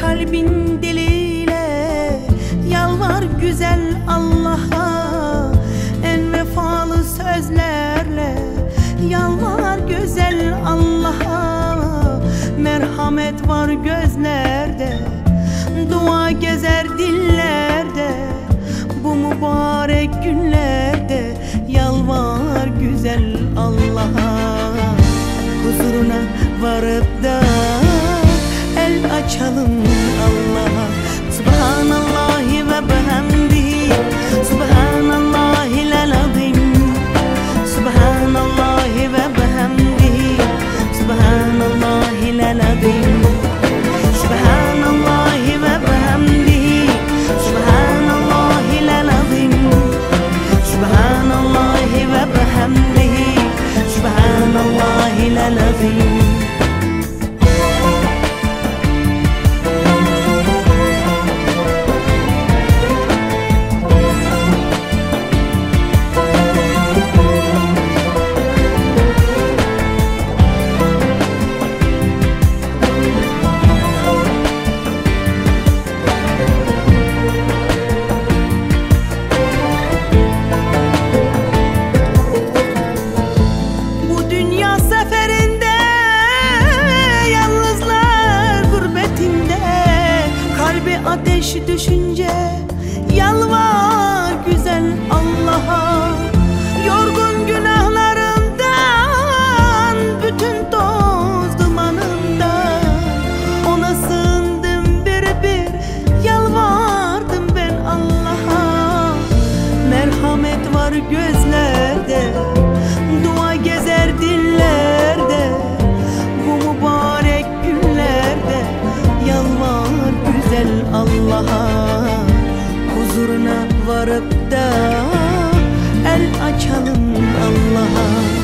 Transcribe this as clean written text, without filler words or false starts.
Kalbin diliyle yalvar güzel Allah'a, en vefalı sözlerle yalvar güzel Allah'a. Merhamet var gözlerde, dua gezer dillerde, bu mübarek günlerde yalvar güzel Allah'a. Huzuruna varıp da el açalım Allah'a. Subhanallahi ve bihamdihi, subhanallahil azim, subhanallahi ve bihamdihi, subhanallahil azim, subhanallahi ve bihamdihi, subhanallahil azim, subhanallahi ve bihamdihi, subhanallahil azim. Ateş düşünce yalvar güzel Allah'a, yorgun günahlarımdan, bütün toz dumanından ona sığındım, bir yalvardım ben Allah'a. Merhamet var gözlerde, dua gezer dillerde, bu mübarek günlerde yalvar güzel Allah'a. Huzuruna varıp da el açalım Allah'a.